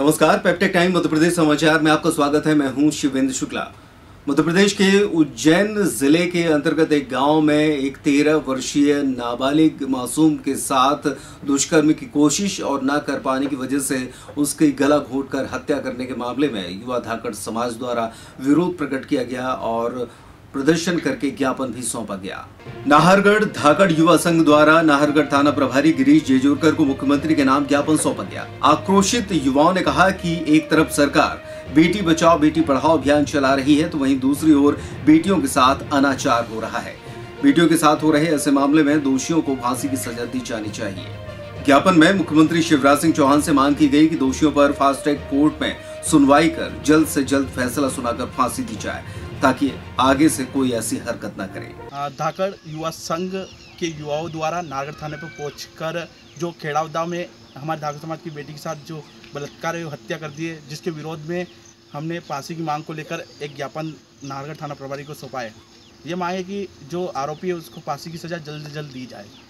नमस्कार, पेप्टेक टाइम मध्य प्रदेश समाचार में आपका स्वागत है। मैं हूं शिवेंद्र शुक्ला। मध्य प्रदेश के उज्जैन जिले के अंतर्गत एक गांव में एक 13 वर्षीय नाबालिग मासूम के साथ दुष्कर्म की कोशिश और ना कर पाने की वजह से उसकी गला घोंटकर हत्या करने के मामले में युवा धाकड़ समाज द्वारा विरोध प्रकट किया गया और प्रदर्शन करके ज्ञापन भी सौंपा गया। नाहरगढ़ धाकड़ युवा संघ द्वारा नाहरगढ़ थाना प्रभारी गिरीश जेजुरकर को मुख्यमंत्री के नाम ज्ञापन सौंपा गया। आक्रोशित युवाओं ने कहा कि एक तरफ सरकार बेटी बचाओ बेटी पढ़ाओ अभियान चला रही है तो वहीं दूसरी ओर बेटियों के साथ अनाचार हो रहा है। बेटियों के साथ हो रहे ऐसे मामले में दोषियों को फांसी की सजा दी जानी चाहिए। ज्ञापन में मुख्यमंत्री शिवराज सिंह चौहान से मांग की गई कि दोषियों पर फास्ट ट्रैक कोर्ट में सुनवाई कर जल्द से जल्द फैसला सुनाकर फांसी दी जाए ताकि आगे से कोई ऐसी हरकत ना करे। धाकड़ युवा संघ के युवाओं द्वारा नागर थाने पर पहुंचकर जो खेड़ावदा में हमारे धाकड़ समाज की बेटी के साथ जो बलात्कार एवं हत्या कर दी है, जिसके विरोध में हमने फांसी की मांग को लेकर एक ज्ञापन नाहरगढ़ थाना प्रभारी को सौंपा है। ये मांग है कि जो आरोपी है उसको फांसी की सजा जल्द से जल्द दी जाए।